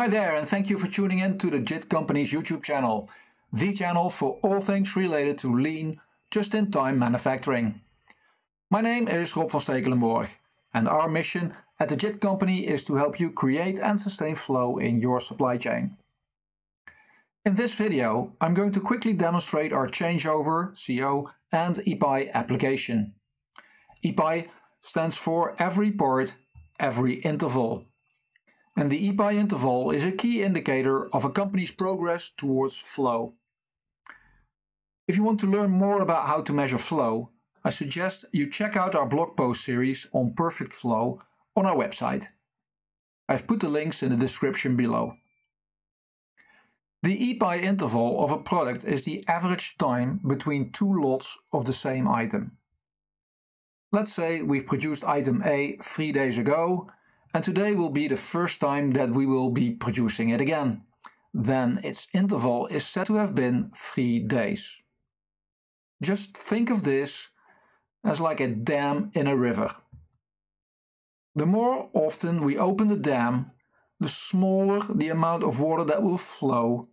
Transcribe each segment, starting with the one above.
Hi there, and thank you for tuning in to the JIT Company's YouTube channel, the channel for all things related to lean, just-in-time manufacturing. My name is Rob van Stekelenburg, and our mission at the JIT Company is to help you create and sustain flow in your supply chain. In this video, I'm going to quickly demonstrate our changeover, CO, and EPEI application. EPEI stands for every part, every interval. And the EPEI interval is a key indicator of a company's progress towards flow. If you want to learn more about how to measure flow, I suggest you check out our blog post series on perfect flow on our website. I've put the links in the description below. The EPEI interval of a product is the average time between two lots of the same item. Let's say we've produced item A 3 days ago, and today will be the first time that we will be producing it again. Then its interval is said to have been 3 days. Just think of this as like a dam in a river. The more often we open the dam, the smaller the amount of water that will flow,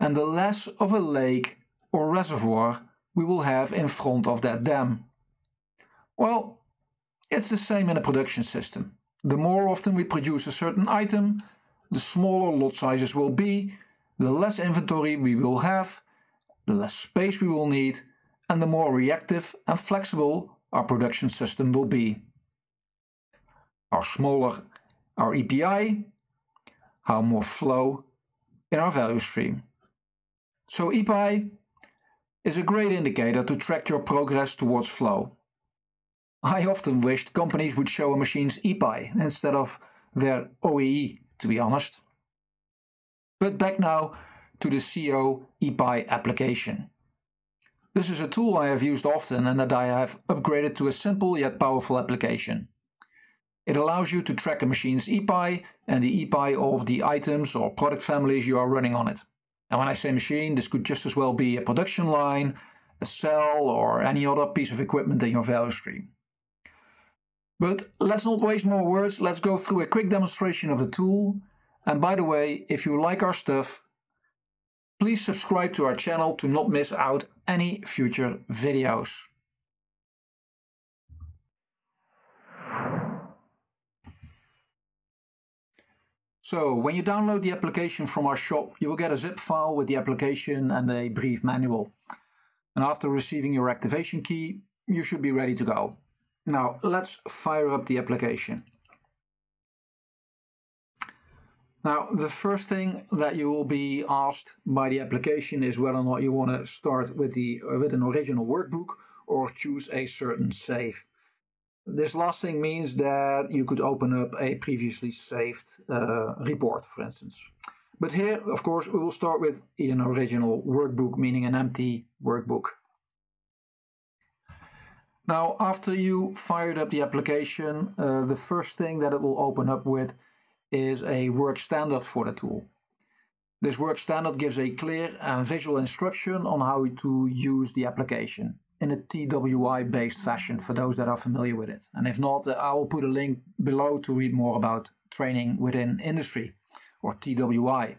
and the less of a lake or reservoir we will have in front of that dam. Well, it's the same in a production system. The more often we produce a certain item, the smaller lot sizes will be, the less inventory we will have, the less space we will need, and the more reactive and flexible our production system will be. How smaller our EPEI, how more flow in our value stream. So EPEI is a great indicator to track your progress towards flow. I often wished companies would show a machine's EPEI instead of their OEE, to be honest. But back now to the CO-EPEI application. This is a tool I have used often and that I have upgraded to a simple yet powerful application. It allows you to track a machine's EPEI and the EPEI of the items or product families you are running on it. And when I say machine, this could just as well be a production line, a cell, or any other piece of equipment in your value stream. But let's not waste more words, let's go through a quick demonstration of the tool. And by the way, if you like our stuff, please subscribe to our channel to not miss out any future videos. So when you download the application from our shop, you will get a zip file with the application and a brief manual. And after receiving your activation key, you should be ready to go. Now, let's fire up the application. Now, the first thing that you will be asked by the application is whether or not you want to start with an original workbook or choose a certain save. This last thing means that you could open up a previously saved report, for instance. But here, of course, we will start with an original workbook, meaning an empty workbook. Now, after you fired up the application, the first thing that it will open up with is a work standard for the tool. This work standard gives a clear and visual instruction on how to use the application in a TWI-based fashion, for those that are familiar with it. And if not, I will put a link below to read more about training within industry, or TWI.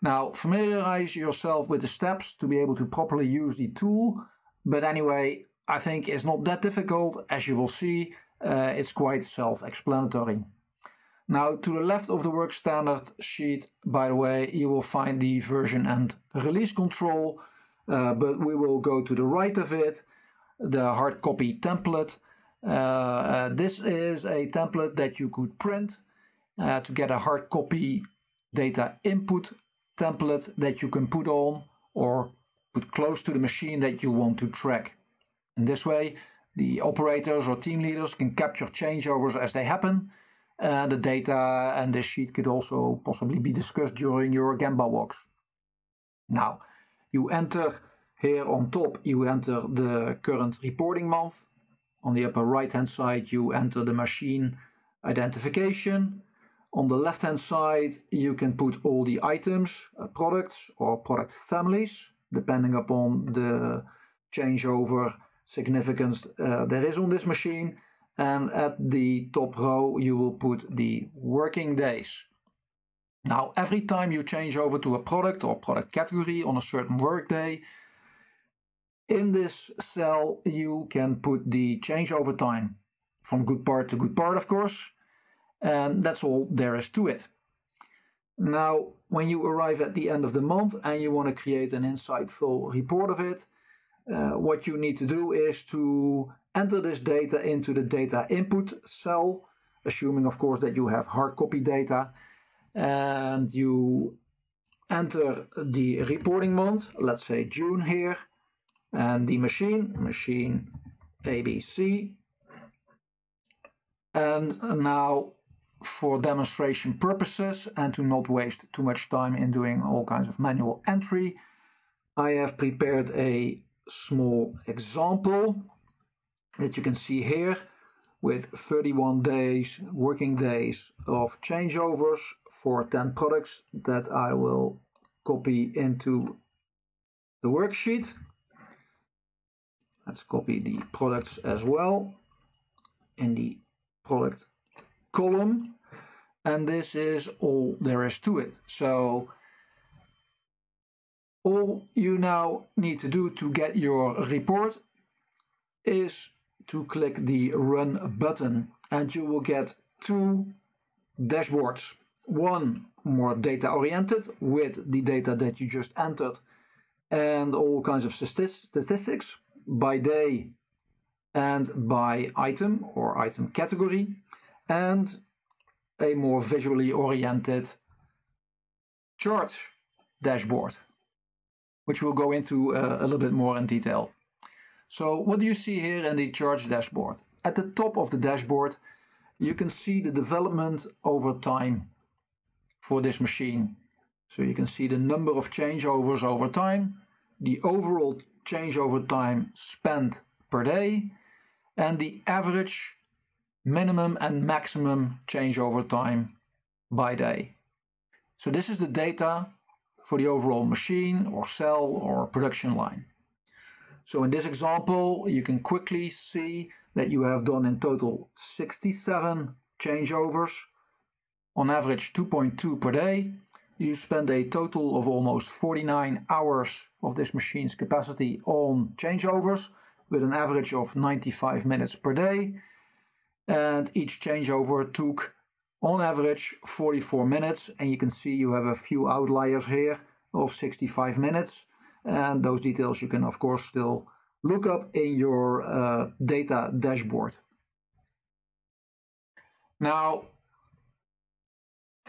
Now, familiarize yourself with the steps to be able to properly use the tool, but anyway, I think it's not that difficult. As you will see, it's quite self-explanatory. Now, to the left of the work standard sheet, by the way, you will find the version and release control, but we will go to the right of it, the hard copy template. This is a template that you could print to get a hard copy data input template that you can put on or put close to the machine that you want to track. In this way, the operators or team leaders can capture changeovers as they happen. The data and this sheet could also possibly be discussed during your Gemba walks. Now, you enter here on top, you enter the current reporting month. On the upper right-hand side, you enter the machine identification. On the left-hand side, you can put all the items, products or product families, depending upon the changeover significance there is on this machine, and at the top row you will put the working days. Now, every time you change over to a product or product category on a certain workday, in this cell, you can put the changeover time from good part to good part, of course, and that's all there is to it. Now, when you arrive at the end of the month and you want to create an insightful report of it, what you need to do is to enter this data into the data input cell, assuming, of course, that you have hard copy data, and you enter the reporting month, let's say June here, and the machine ABC. And now, for demonstration purposes and to not waste too much time in doing all kinds of manual entry, I have prepared a small example that you can see here with 31 days, working days of changeovers for 10 products that I will copy into the worksheet. Let's copy the products as well in the product column, and this is all there is to it. So all you now need to do to get your report is to click the Run button, and you will get two dashboards. One more data-oriented with the data that you just entered and all kinds of statistics by day and by item or item category, and a more visually oriented chart dashboard, which we'll go into a little bit more in detail. So what do you see here in the charts dashboard? At the top of the dashboard, you can see the development over time for this machine. So you can see the number of changeovers over time, the overall changeover time spent per day, and the average minimum and maximum changeover time by day. So this is the data for the overall machine or cell or production line. So in this example, you can quickly see that you have done in total 67 changeovers, on average 2.2 per day. You spend a total of almost 49 hours of this machine's capacity on changeovers, with an average of 95 minutes per day. And each changeover took, on average, 44 minutes. And you can see you have a few outliers here of 65 minutes. And those details you can, of course, still look up in your data dashboard. Now,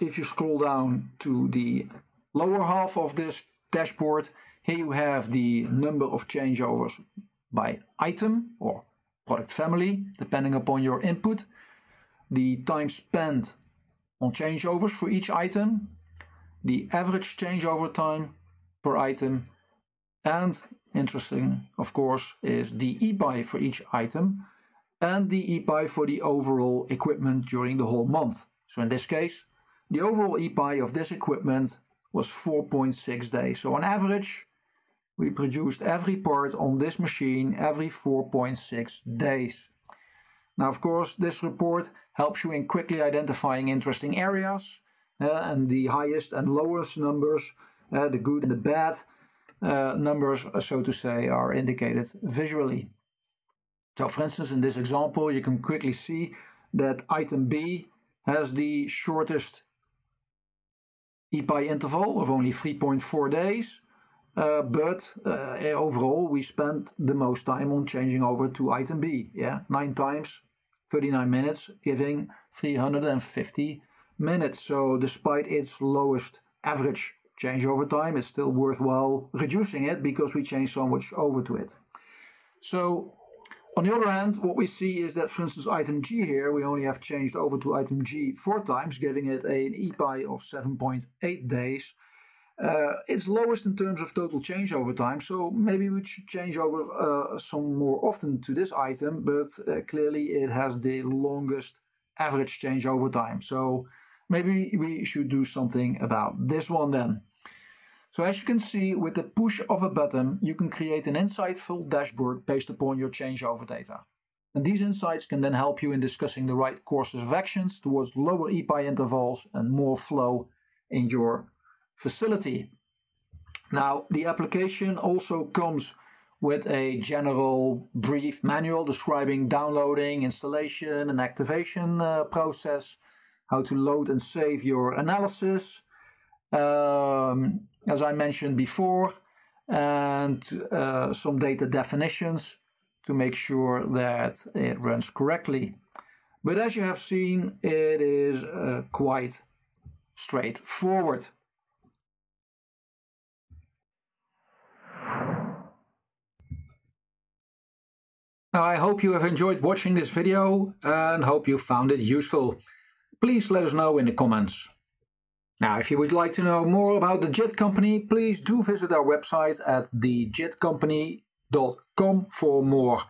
if you scroll down to the lower half of this dashboard, here you have the number of changeovers by item or product family, depending upon your input, the time spent on changeovers for each item, the average changeover time per item, and interesting, of course, is the EPEI for each item and the EPEI for the overall equipment during the whole month. So in this case, the overall EPEI of this equipment was 4.6 days. So on average, we produced every part on this machine every 4.6 days. Now, of course, this report helps you in quickly identifying interesting areas and the highest and lowest numbers, the good and the bad. Numbers, so to say, are indicated visually. So, for instance, in this example, you can quickly see that item B has the shortest EPEI interval of only 3.4 days, but overall we spent the most time on changing over to item B, 9 times 39 minutes, giving 350 minutes. So despite its lowest average changeover time, it's still worthwhile reducing it because we change so much over to it. So on the other hand, what we see is that, for instance, item G here, we only have changed over to item G 4 times, giving it an EPEI of 7.8 days. It's lowest in terms of total changeover time, so maybe we should change over some more often to this item, but clearly it has the longest average changeover time. So maybe we should do something about this one then. So as you can see, with the push of a button, you can create an insightful dashboard based upon your changeover data. And these insights can then help you in discussing the right courses of actions towards lower EPEI intervals and more flow in your facility. Now, the application also comes with a general brief manual describing downloading, installation and activation process, how to load and save your analysis, as I mentioned before, and some data definitions to make sure that it runs correctly. But as you have seen, it is quite straightforward. Now, I hope you have enjoyed watching this video and hope you found it useful. Please let us know in the comments. Now, if you would like to know more about the JIT Company, please do visit our website at thejitcompany.com for more.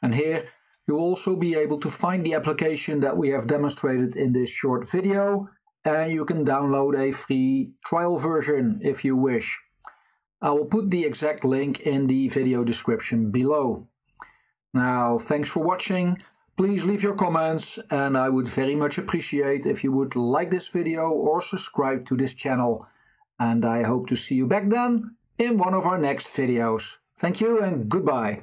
And here you'll also be able to find the application that we have demonstrated in this short video, and you can download a free trial version if you wish. I will put the exact link in the video description below. Now, thanks for watching. Please leave your comments, and I would very much appreciate if you would like this video or subscribe to this channel. And I hope to see you back then in one of our next videos. Thank you and goodbye.